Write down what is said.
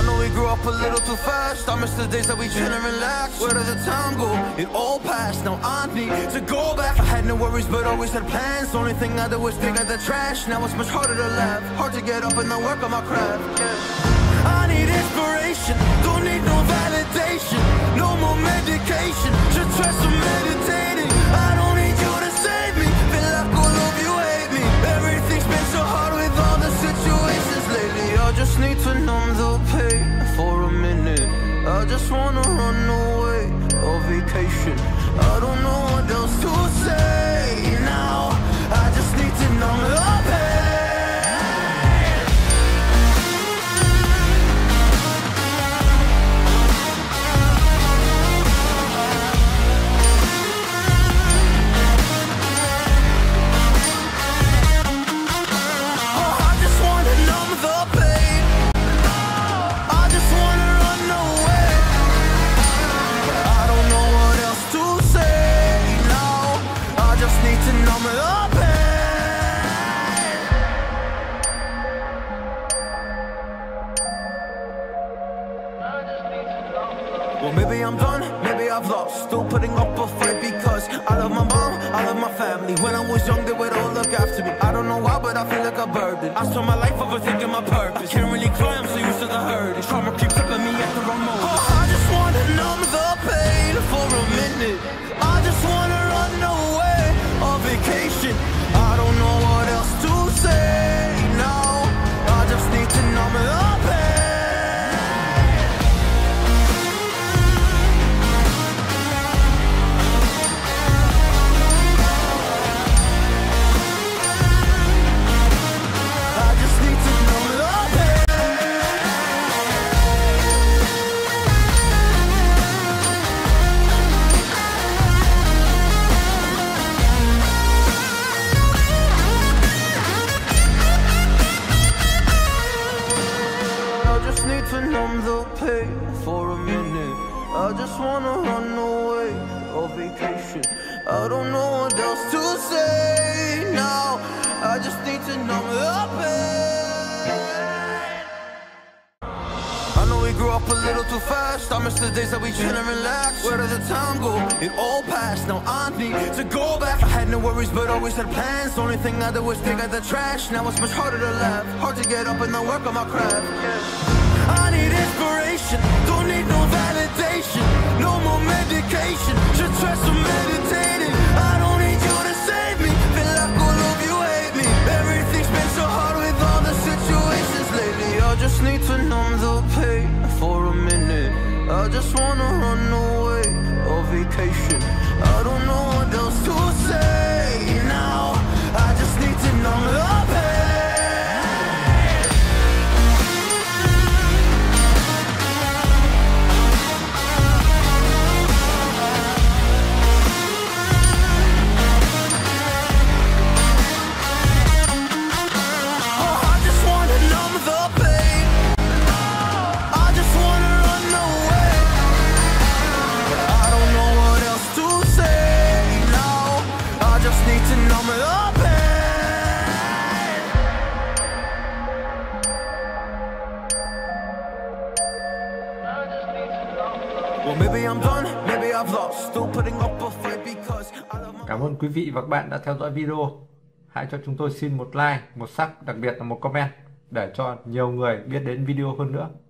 I know we grew up a little too fast. I miss the days that we didn't relax. Where did the time go? It all passed. Now I need to go back. I had no worries but always had plans. Only thing I did was dig at the trash. Now it's much harder to laugh, hard to get up and then work on my craft, yeah. I need inspiration, don't need no validation. No more medication, just try some meditating. I don't need you to save me, feel like all of you hate me. Everything's been so hard with all the situations lately. I just need to numb the pain for a minute. I just wanna run away on vacation. I don't know what else to say now. I just need to numb the pain. Still putting up a fight because I love my mom, I love my family. When I was young, they would all look after me. I don't know why, but I feel like a burden. I spent my life overthinking my purpose. I can't really cry, I'm so used to the hurt. Trauma keeps flipping me at the wrong moment. Oh, I just wanna numb the pain for a minute. I just wanna run away on vacation. I don't know what else to say now. I just need to numb the pain. I just wanna run away on vacation. I don't know what else to say now. I just need to numb the pain. I know we grew up a little too fast. I miss the days that we didn't relax. Where did the time go? It all passed. Now I need to go back. I had no worries but always had plans. Only thing I did was dig at the trash. Now it's much harder to laugh, hard to get up and then work on my craft, yeah. I need inspiration, don't need no validation. No more medication, just try some meditating. I don't need you to save me, feel like all of you hate me. Everything's been so hard with all the situations lately. I just need to numb the pain for a minute. I just wanna run away on vacation. I don't know what else to say now. I just need to numb the pain. Cảm ơn quý vị và các bạn đã theo dõi video. Hãy cho chúng tôi xin một like, một sub, đặc biệt là một comment để cho nhiều người biết đến video hơn nữa.